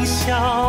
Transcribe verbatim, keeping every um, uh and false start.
梦想。